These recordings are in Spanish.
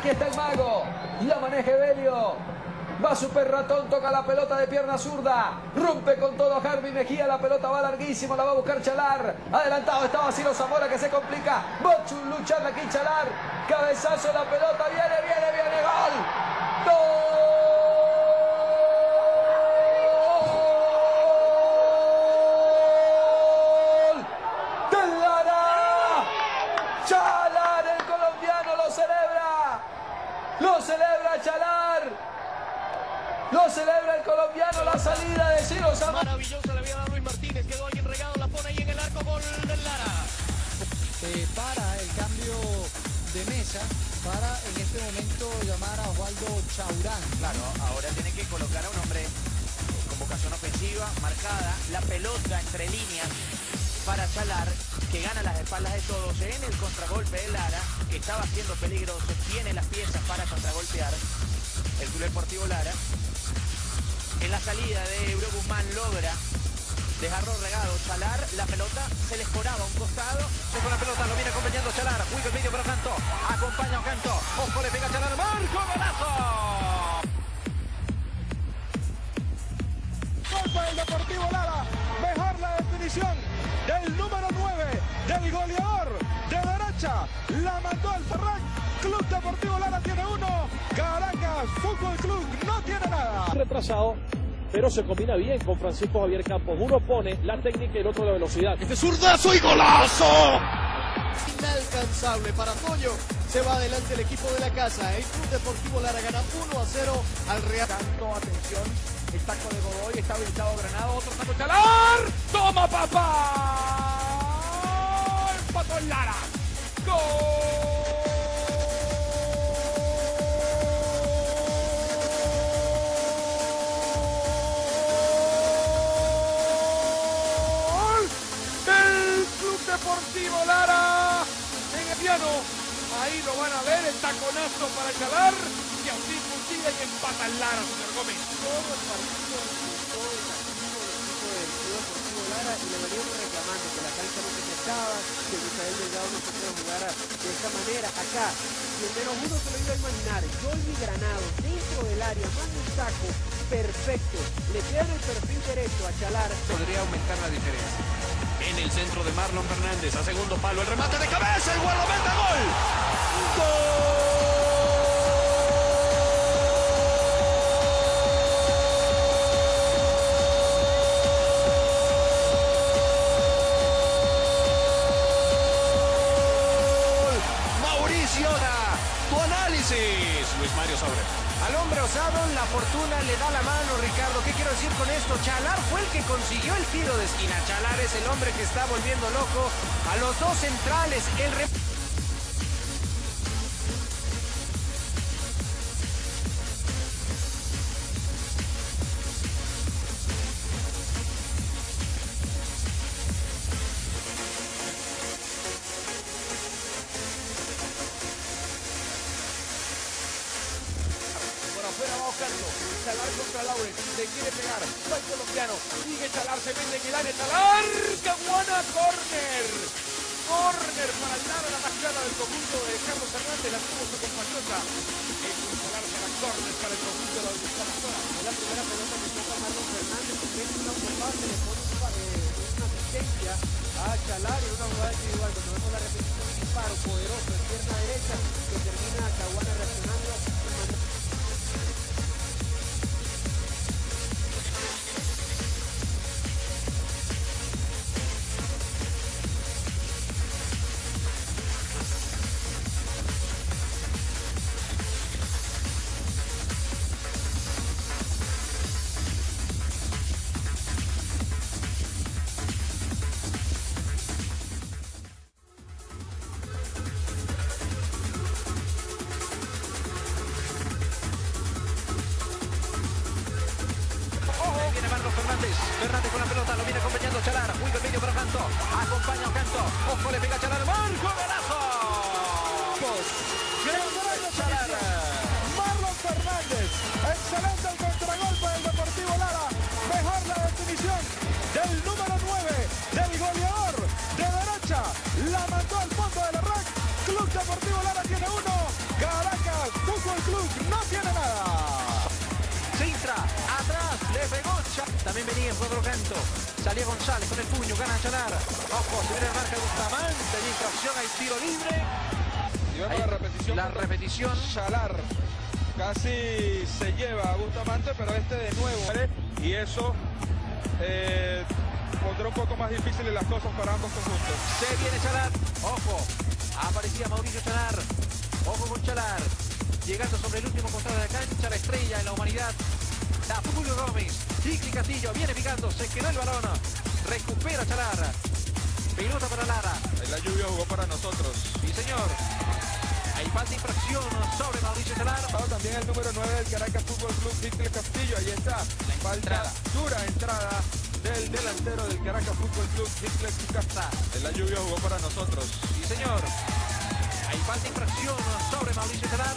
Aquí está el mago. La maneja Belio. Va Super Ratón, toca la pelota de pierna zurda. Rompe con todo Harvey Mejía. La pelota va larguísimo, la va a buscar Chalar. Adelantado estaba Silo Zamora, que se complica. Bochum luchando aquí Chalar. Cabezazo, la pelota viene. ¡Gol! ¡Gol! Lo celebra el colombiano, la salida de Silo Zamora. Maravillosa le había dado Luis Martínez, quedó ahí enregado, la pone ahí en el arco, gol del Lara. Para el cambio de mesa, para en este momento llamar a Osvaldo Chaurán. Claro, ahora tiene que colocar a un hombre con vocación ofensiva, marcada, la pelota entre líneas para Chalar, que gana las espaldas de todos en el contragolpe de Lara, que estaba siendo peligroso, tiene las piezas para contragolpear el Club Deportivo Lara. En la salida de Euroguzmán logra dejarlo regado. Chalar, la pelota se le escoraba a un costado. Se fue la pelota, lo viene acompañando Chalar. Juega el medio para Ganto. Acompaña a Ganto. Ojo, le pega a Chalar. ¡Marco, golazo! Gol para el Deportivo Lara. Mejor la definición del número 9, del goleador de derecha. La mandó al Ferran. Club Deportivo Lara tiene uno. Caracas Fútbol Club no tiene nada. Retrasado, pero se combina bien con Francisco Javier Campos. Uno pone la técnica y el otro la velocidad. ¡Este zurdazo y golazo! Inalcanzable para Toyo. Se va adelante el equipo de la casa. El Club Deportivo Lara gana 1-0 al Real. Tanto, atención. El taco de Godoy, está habilitado Granado. Otro taco Chalar. ¡Toma, papá! Empató el Lara. ¡Gol! Deportivo Lara en el piano, ahí lo van a ver, el taconazo para Chalar y así consigue que empata el Lara, señor Gómez. Todo el partido resultó el activo del equipo del Club Deportivo Lara y le venían reclamando que la cancha no se prestaba, que Rafael Belgado no se puede jugar de esta manera acá, y el menos uno se lo iba a imaginar, Godoy y Granado dentro del área, manda un saco perfecto, le queda el perfil derecho a Chalar. Podría aumentar la diferencia. En el centro de Marlon Fernández, a segundo palo, el remate de cabeza, el guardameta, gol. ¡Gol! Mauricio, tu análisis, Luis Mario Saura. Al hombre osado, la fortuna le da la mano, Ricardo. ¿Qué quiero decir con esto? Chalar fue el que consiguió el tiro de esquina. Chalar es el hombre que está volviendo loco a los dos centrales. Chalar contra Laure, le quiere pegar, va el colombiano, sigue Chalar, se vende que la de Chalar, Caguana, corner para el lado de la mascada del conjunto de Carlos Fernández, la tuvo su compatriota, el Chalar será corner para el conjunto de la Gustavo. Es la primera pelota que toca Marlon Fernández, que es una jugada que le pone una asistencia a Chalar y una jugada individual, cuando vemos la repetición, un disparo poderoso en pierna derecha, que termina a Caguana reaccionando. Fernández con la pelota, lo viene acompañando Chalar, juega el medio para Ganto, acompaña a Ganto, ojo, le pega Chalar, ¡marco, golazo! Chalar. Marlon Fernández, excelente el contragolpe del Deportivo Lara, mejor la definición del número 9, del goleador de derecha, la mandó al fondo del arranque, Club Deportivo Lara tiene uno, Caracas. de Begocha. También venía por otro canto. Salía González con el puño, gana Chalar. Ojo, se viene el marca de Bustamante. Distracción, hay tiro libre. Y vemos la repetición. Chalar casi se lleva a Bustamante, pero este de nuevo. Y eso pondrá un poco más difíciles las cosas para ambos conjuntos. Se viene Chalar. Ojo, aparecía Mauricio Chalar. Ojo con Chalar. Llegando sobre el último costado de la cancha, la estrella en la humanidad, la Julio Gómez. Hickley Castillo viene picando, se quedó el balón, recupera Chalar, pelota para Lara. La lluvia jugó para nosotros. Sí, señor. Hay falta de infracción sobre Mauricio Chalar. También el número 9 del Caracas Fútbol Club, Hickley Castillo, ahí está. Falta, dura entrada del delantero del Caracas Fútbol Club, Hickley Castillo. La lluvia jugó para nosotros. Sí, señor. Hay falta de infracción sobre Mauricio Chalar.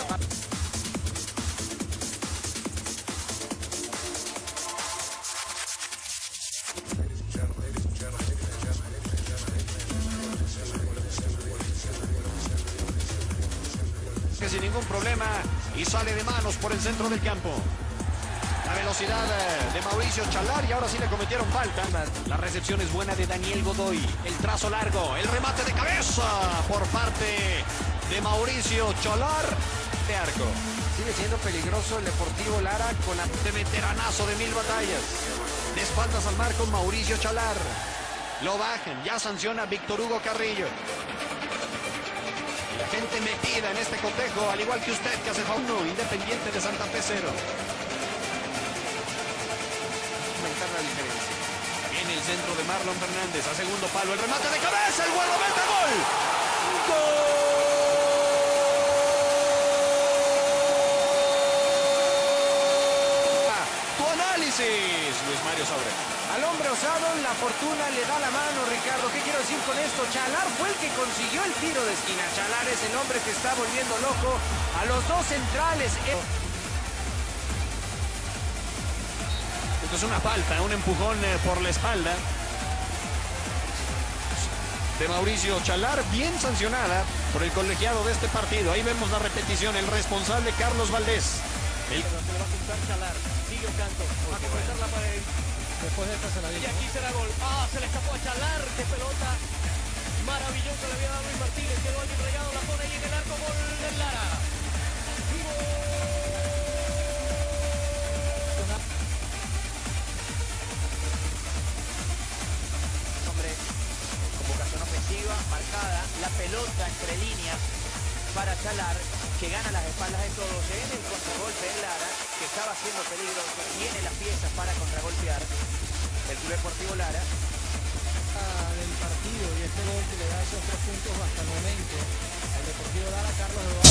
Que sin ningún problema y sale de manos por el centro del campo. La velocidad de Mauricio Chalar y ahora sí le cometieron falta. La recepción es buena de Daniel Godoy. El trazo largo, el remate de cabeza por parte de Mauricio Chalar. De arco. Sigue siendo peligroso el Deportivo Lara con este veteranazo de mil batallas. De espaldas al marco Mauricio Chalar. Lo bajan, ya sanciona Víctor Hugo Carrillo. La gente metida en este cotejo, al igual que usted que hace fauno, Independiente de Santa Fe 0. La diferencia. En el centro de Marlon Fernández, a segundo palo, el remate de cabeza, el guarda mete gol. ¡Gol! Tu análisis, Luis Mario Saure. Al hombre osado, la fortuna le da la mano, Ricardo. ¿Qué quiero decir con esto? Chalar fue el que consiguió el tiro de esquina. Chalar es el hombre que está volviendo loco a los dos centrales. Es una falta, un empujón por la espalda de Mauricio Chalar, bien sancionada por el colegiado de este partido. Ahí vemos la repetición, el responsable Carlos Valdés. Se va a juntar Chalar, sigue un canto, va a completar la pared. Después de esta se la dio. Y aquí será gol. Ah, se le escapó a Chalar, qué pelota maravillosa le había dado Luis Martínez, quedó ahí entregado, la pone ahí en el arco, gol del Lara. Marcada la pelota entre líneas para Chalar, que gana las espaldas de todos en el contragolpe de Lara, que estaba siendo peligroso, tiene las piezas para contragolpear el Club Deportivo Lara del partido, y este gol que le da esos 3 puntos hasta el momento al Deportivo Lara. Carlos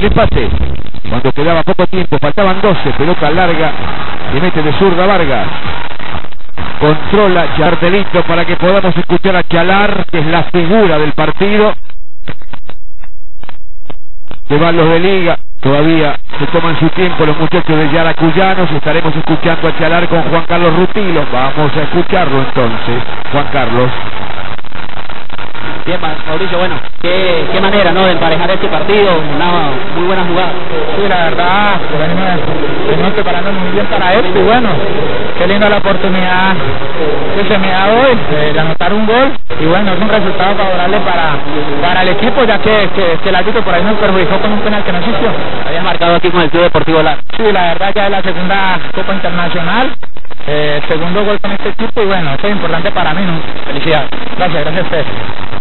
el pase, cuando quedaba poco tiempo, faltaban 12, pelota larga, se mete de zurda Vargas, controla Chalar, para que podamos escuchar a Chalar, que es la figura del partido. Se van los de liga, todavía se toman su tiempo los muchachos de Yaracuyanos, estaremos escuchando a Chalar con Juan Carlos Rutilo. Vamos a escucharlo entonces, Juan Carlos. Bien, Mauricio, bueno, qué manera, ¿no?, de emparejar este partido, una muy buena jugada. Sí, la verdad, venimos preparándonos muy bien para esto y bueno, qué linda la oportunidad que se me da hoy de anotar un gol y bueno, es un resultado favorable para el equipo, ya que el árbitro por ahí nos perjudicó con un penal que no existió. Habías marcado aquí con el Club Deportivo Lara. Sí, la verdad, ya es la segunda Copa Internacional, segundo gol con este equipo y bueno, esto es importante para mí, ¿no? Felicidades. Gracias a ustedes.